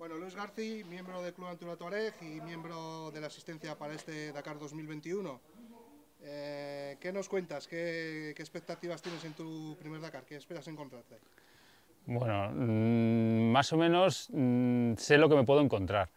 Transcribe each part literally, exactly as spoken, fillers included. Bueno, Luis García, miembro del Club Aventura Touareg y miembro de la asistencia para este Dakar dos mil veintiuno. Eh, ¿Qué nos cuentas? ¿Qué, ¿Qué expectativas tienes en tu primer Dakar? ¿Qué esperas encontrarte? Bueno, mmm, más o menos mmm, sé lo que me puedo encontrar,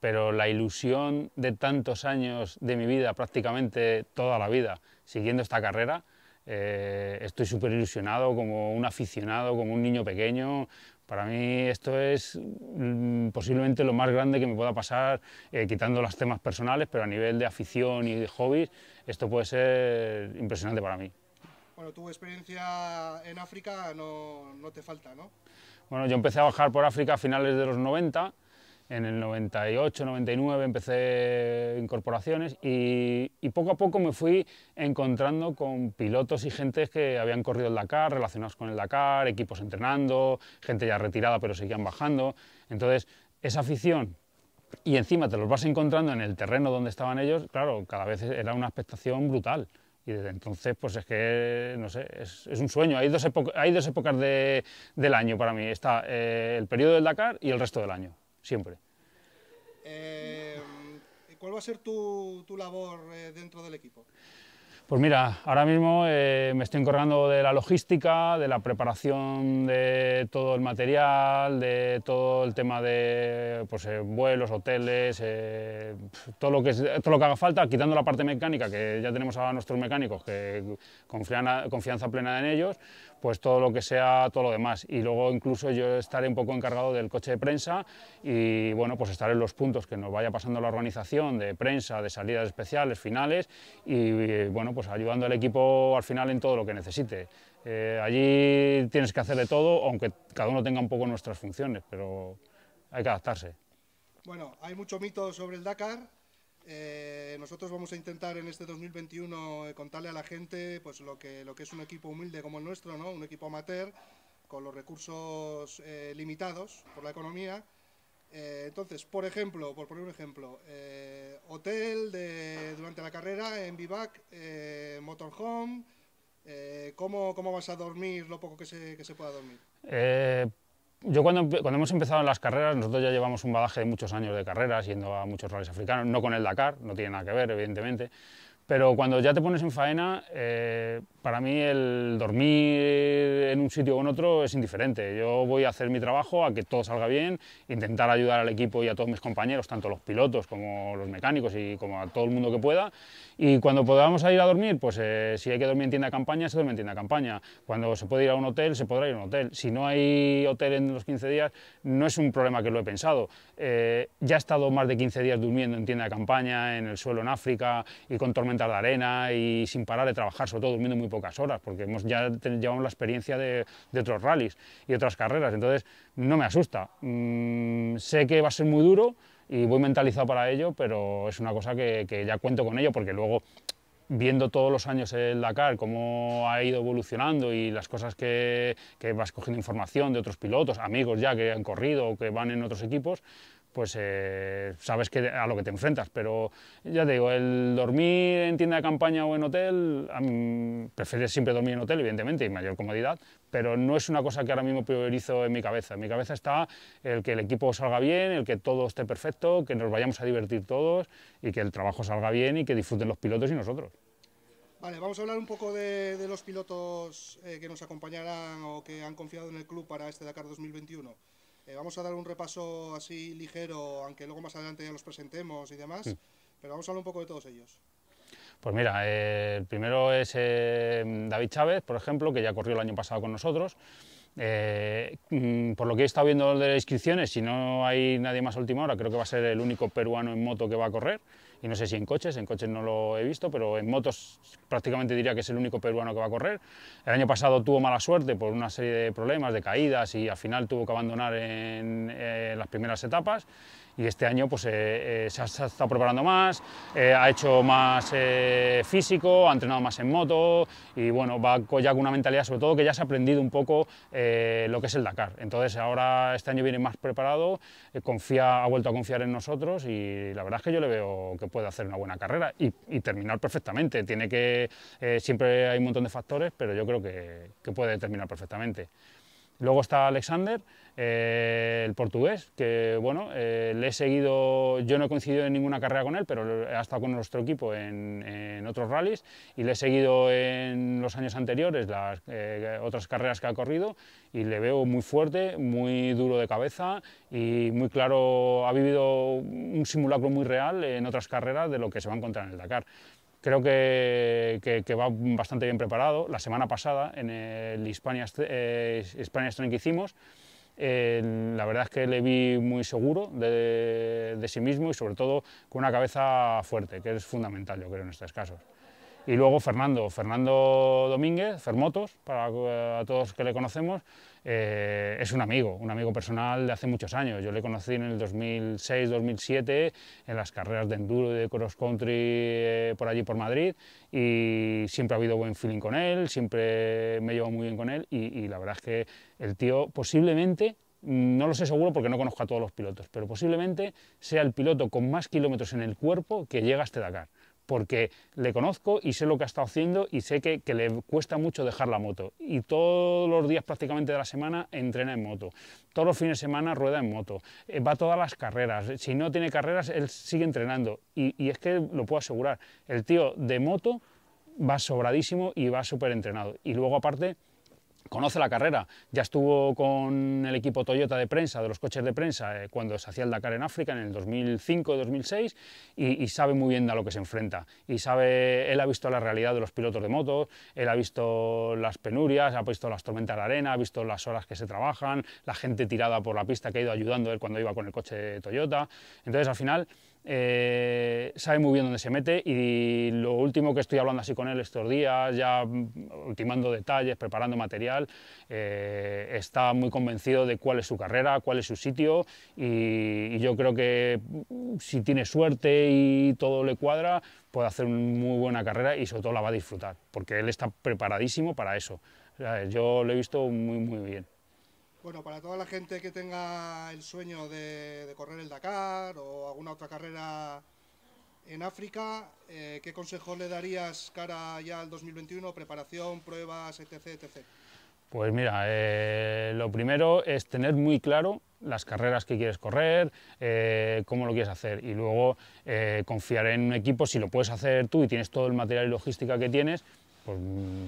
pero la ilusión de tantos años de mi vida, prácticamente toda la vida, siguiendo esta carrera, eh, estoy súper ilusionado, como un aficionado, como un niño pequeño. Para mí esto es mm, posiblemente lo más grande que me pueda pasar, eh, quitando los temas personales, pero a nivel de afición y de hobbies, esto puede ser impresionante para mí. Bueno, tu experiencia en África no, no te falta, ¿no? Bueno, yo empecé a bajar por África a finales de los noventa, en el noventa y ocho, noventa y nueve empecé incorporaciones y, y poco a poco me fui encontrando con pilotos y gentes que habían corrido el Dakar, relacionados con el Dakar, equipos entrenando, gente ya retirada pero seguían bajando. Entonces, esa afición y encima te los vas encontrando en el terreno donde estaban ellos, claro, cada vez era una expectación brutal. Y desde entonces, pues es que, no sé, es, es un sueño. Hay dos, hay dos épocas de, del año para mí. Está eh, el periodo del Dakar y el resto del año, siempre. Eh, ¿Cuál va a ser tu, tu labor eh, dentro del equipo? Pues mira, ahora mismo eh, me estoy encargando de la logística, de la preparación de todo el material, de todo el tema de pues, eh, vuelos, hoteles, eh, todo, lo que, todo lo que haga falta, quitando la parte mecánica, que ya tenemos a nuestros mecánicos, que confían, confianza plena en ellos, pues todo lo que sea, todo lo demás. Y luego incluso yo estaré un poco encargado del coche de prensa y bueno, pues estaré en los puntos que nos vaya pasando la organización de prensa, de salidas especiales, finales y, y bueno, pues Pues ayudando al equipo al final en todo lo que necesite. Eh, allí tienes que hacer de todo, aunque cada uno tenga un poco nuestras funciones, pero hay que adaptarse. Bueno, hay mucho mito sobre el Dakar. Eh, nosotros vamos a intentar en este dos mil veintiuno eh, contarle a la gente pues, lo que, lo que es un equipo humilde como el nuestro, ¿no? Un equipo amateur con los recursos eh, limitados por la economía. Eh, entonces, por ejemplo, por poner un ejemplo, eh, hotel de, durante la carrera en bivac, eh, motorhome, eh, ¿cómo, ¿cómo vas a dormir lo poco que se, que se pueda dormir? Eh... Yo cuando, cuando hemos empezado en las carreras, nosotros ya llevamos un bagaje de muchos años de carreras, yendo a muchos rallies africanos, no con el Dakar, no tiene nada que ver, evidentemente, pero cuando ya te pones en faena, eh, para mí el dormir en un sitio o en otro es indiferente. Yo voy a hacer mi trabajo, a que todo salga bien, intentar ayudar al equipo y a todos mis compañeros, tanto los pilotos como los mecánicos y como a todo el mundo que pueda, y cuando podamos ir a dormir, pues eh, si hay que dormir en tienda de campaña, se duerme en tienda de campaña. Cuando se puede ir a un hotel, se podrá ir a un hotel. Si no hay hotel en los quince días, no es un problema que lo he pensado. Eh, ya he estado más de quince días durmiendo en tienda de campaña, en el suelo en África, y con tormentas de arena, y sin parar de trabajar, sobre todo durmiendo muy pocas horas, porque hemos ya llevamos la experiencia de, de otros rallies y otras carreras, entonces no me asusta. Mm, sé que va a ser muy duro y voy mentalizado para ello, pero es una cosa que, que ya cuento con ello, porque luego, viendo todos los años el Dakar, cómo ha ido evolucionando y las cosas que, que vas cogiendo información de otros pilotos, amigos ya que han corrido o que van en otros equipos, pues eh, sabes que a lo que te enfrentas. Pero ya te digo, el dormir en tienda de campaña o en hotel, a mí, prefieres siempre dormir en hotel, evidentemente, y mayor comodidad, pero no es una cosa que ahora mismo priorizo en mi cabeza. En mi cabeza está el que el equipo salga bien, el que todo esté perfecto, que nos vayamos a divertir todos y que el trabajo salga bien y que disfruten los pilotos y nosotros. Vale, vamos a hablar un poco de, de los pilotos eh, que nos acompañarán o que han confiado en el club para este Dakar dos mil veintiuno. Eh, vamos a dar un repaso así ligero, aunque luego más adelante ya los presentemos y demás, sí. Pero vamos a hablar un poco de todos ellos. Pues mira, eh, el primero es eh, David Chávez, por ejemplo, que ya corrió el año pasado con nosotros. Eh, por lo que he estado viendo de las inscripciones, si no hay nadie más a última hora, creo que va a ser el único peruano en moto que va a correr, y no sé si en coches, en coches no lo he visto, pero en motos prácticamente diría que es el único peruano que va a correr. El año pasado tuvo mala suerte por una serie de problemas, de caídas, y al final tuvo que abandonar en, en las primeras etapas, y este año pues, eh, eh, se, ha, se ha estado preparando más, eh, ha hecho más eh, físico, ha entrenado más en moto, y bueno, va ya con una mentalidad, sobre todo, que ya se ha aprendido un poco eh, Eh, lo que es el Dakar. Entonces ahora este año viene más preparado, eh, confía, ha vuelto a confiar en nosotros y la verdad es que yo le veo que puede hacer una buena carrera y, y terminar perfectamente. Tiene que, eh, siempre hay un montón de factores, pero yo creo que, que puede terminar perfectamente. Luego está Alexander, eh, el portugués, que bueno, eh, le he seguido, yo no he coincidido en ninguna carrera con él, pero ha estado con nuestro equipo en, en otros rallies y le he seguido en los años anteriores las eh, otras carreras que ha corrido y le veo muy fuerte, muy duro de cabeza y muy claro, ha vivido un simulacro muy real en otras carreras de lo que se va a encontrar en el Dakar. Creo que, que, que va bastante bien preparado. La semana pasada, en el Hispania, eh, Hispania Strength que hicimos, eh, la verdad es que le vi muy seguro de, de sí mismo y sobre todo con una cabeza fuerte, que es fundamental, yo creo, en estos casos. Y luego Fernando, Fernando Domínguez, Fermotos, para a todos que le conocemos, eh, es un amigo, un amigo personal de hace muchos años. Yo le conocí en el dos mil seis, dos mil siete, en las carreras de enduro y de cross country eh, por allí por Madrid, y siempre ha habido buen feeling con él, siempre me he llevado muy bien con él, y, y la verdad es que el tío posiblemente, no lo sé seguro porque no conozco a todos los pilotos, pero posiblemente sea el piloto con más kilómetros en el cuerpo que llega a este Dakar, porque le conozco y sé lo que ha estado haciendo y sé que, que le cuesta mucho dejar la moto. Y todos los días prácticamente de la semana entrena en moto, todos los fines de semana rueda en moto, va a todas las carreras, si no tiene carreras él sigue entrenando. Y, y es que lo puedo asegurar, el tío de moto va sobradísimo y va súper entrenado. Y luego aparte conoce la carrera, ya estuvo con el equipo Toyota de prensa, de los coches de prensa, eh, cuando se hacía el Dakar en África, en el dos mil cinco, dos mil seis, y, y sabe muy bien a lo que se enfrenta. Y sabe, él ha visto la realidad de los pilotos de motos, él ha visto las penurias, ha visto las tormentas de arena, ha visto las horas que se trabajan, la gente tirada por la pista que ha ido ayudando él cuando iba con el coche de Toyota. Entonces, al final, Eh, sabe muy bien dónde se mete, y lo último que estoy hablando así con él estos días, ya ultimando detalles, preparando material, eh, está muy convencido de cuál es su carrera, cuál es su sitio, y, y yo creo que si tiene suerte y todo le cuadra, puede hacer una muy buena carrera y sobre todo la va a disfrutar, porque él está preparadísimo para eso. O sea, yo lo he visto muy muy bien. Bueno, para toda la gente que tenga el sueño de, de correr el Dakar o alguna otra carrera en África, eh, ¿qué consejo le darías cara ya al dos mil veintiuno? Preparación, pruebas, etcétera, etcétera. Pues mira, eh, lo primero es tener muy claro las carreras que quieres correr, eh, cómo lo quieres hacer, y luego eh, confiar en un equipo. Si lo puedes hacer tú y tienes todo el material y logística que tienes, pues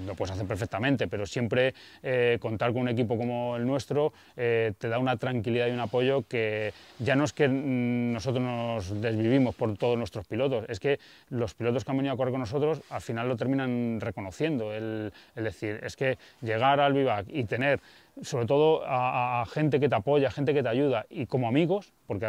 lo puedes hacer perfectamente, pero siempre eh, contar con un equipo como el nuestro eh, te da una tranquilidad y un apoyo que ya no es que nosotros nos desvivimos por todos nuestros pilotos, es que los pilotos que han venido a correr con nosotros al final lo terminan reconociendo. El, el decir, es que llegar al vivac y tener sobre todo a, a gente que te apoya, gente que te ayuda, y como amigos, porque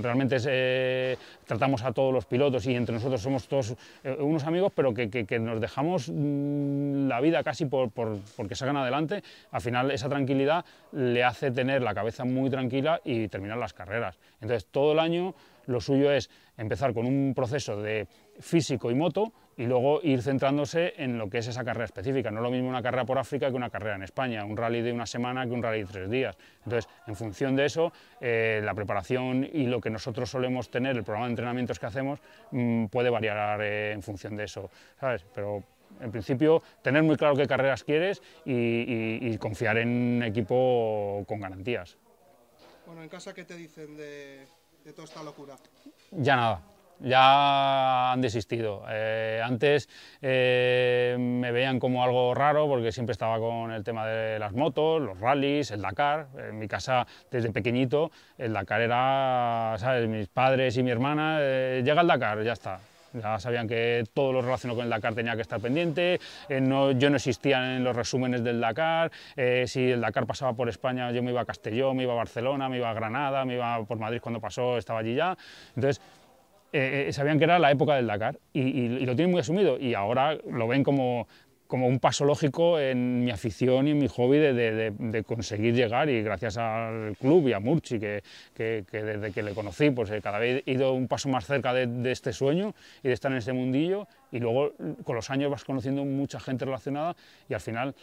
realmente es, eh, tratamos a todos los pilotos y entre nosotros somos todos eh, unos amigos, pero que, que, que nos dejamos mmm, la vida casi por, por, porque salgan adelante. Al final esa tranquilidad le hace tener la cabeza muy tranquila y terminar las carreras. Entonces todo el año lo suyo es empezar con un proceso de físico y moto, y luego ir centrándose en lo que es esa carrera específica. No es lo mismo una carrera por África que una carrera en España, un rally de una semana que un rally de tres días. Entonces, en función de eso, eh, la preparación y lo que nosotros solemos tener, el programa de entrenamientos que hacemos, mmm, puede variar eh, en función de eso, ¿sabes? Pero en principio, tener muy claro qué carreras quieres y, y, y confiar en un equipo con garantías. Bueno, en casa, ¿qué te dicen de, de toda esta locura? Ya nada. Ya han desistido. Eh, antes eh, me veían como algo raro porque siempre estaba con el tema de las motos, los rallies, el Dakar. En mi casa, desde pequeñito, el Dakar era, ¿sabes? Mis padres y mi hermana, eh, llega el Dakar, ya está. Ya sabían que todo lo relacionado con el Dakar tenía que estar pendiente, eh, no, yo no existía en los resúmenes del Dakar, eh, si el Dakar pasaba por España yo me iba a Castellón, me iba a Barcelona, me iba a Granada, me iba por Madrid cuando pasó, estaba allí ya. Entonces, Eh, eh, sabían que era la época del Dakar y, y, y lo tienen muy asumido, y ahora lo ven como, como un paso lógico en mi afición y en mi hobby de, de, de, de conseguir llegar, y gracias al club y a Murci, que, que, que desde que le conocí pues eh, cada vez he ido un paso más cerca de, de este sueño y de estar en este mundillo, y luego con los años vas conociendo mucha gente relacionada y al final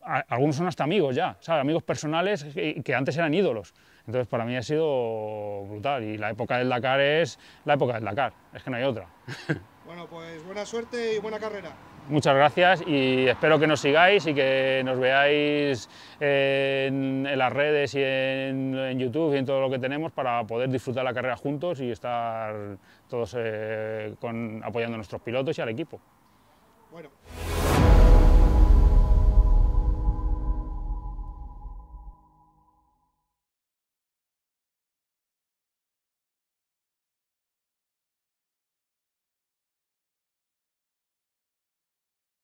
a, algunos son hasta amigos ya, ¿sabes? Amigos personales que, que antes eran ídolos. Entonces para mí ha sido brutal y la época del Dakar es la época del Dakar, es que no hay otra. Bueno, pues buena suerte y buena carrera. Muchas gracias y espero que nos sigáis y que nos veáis en, en las redes y en, en YouTube y en todo lo que tenemos para poder disfrutar la carrera juntos y estar todos eh, con, apoyando a nuestros pilotos y al equipo. Bueno.